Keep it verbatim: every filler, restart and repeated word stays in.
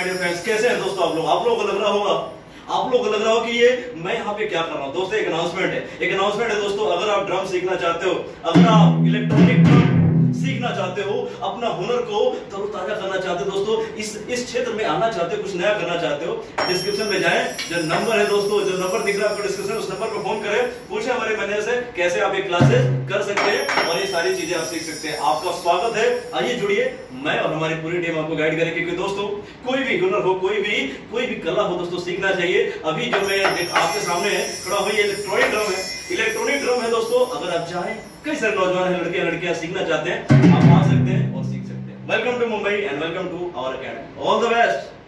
My dear friends, कैसे हैं दोस्तों आप लोग? आप लोगों को लग रहा होगा आप लोगों को लग रहा हो कि ये मैं यहाँ पे क्या कर रहा हूँ। दोस्तों एक अनाउंसमेंट है, एक अनाउंसमेंट है दोस्तों। अगर आप ड्रम सीखना चाहते हो, अगर आप इलेक्ट्रॉनिक ड्रम सीखना चाहते हो, अपना हुनर को तरोताजा करना चाहते हो दोस्तों, इस इस क्षेत्र में आना चाहते हो, कुछ नया करना चाहते हो, डिस्क्रिप्शन में जाएं, जो नंबर है दोस्तों, जो नंबर दिख रहा है आपको डिस्क्रिप्शन, उस नंबर पर फोन करें, पूछें हमारे मैनेजर से कैसे आप ये क्लासेस कर सकते हैं और ये सारी चीजें आप सीख सकते हैं। आपका स्वागत है, आइए जुड़िए, मैं और हमारी पूरी टीम आपको गाइड करेगी। क्योंकि दोस्तों कोई भी हुनर हो, कोई भी कोई भी कला हो दोस्तों, सीखना चाहिए। अभी जो मैं आपके सामने खड़ा हुई इलेक्ट्रॉनिक ड्रम है, इलेक्ट्रॉनिक ड्रम है दोस्तों। अगर आप चाहें, कई सारे नौजवान हैं, लड़के लड़कियां सीखना चाहते हैं, आप आ सकते हैं और सीख सकते हैं। Welcome to Mumbai and welcome to our academy. All the best.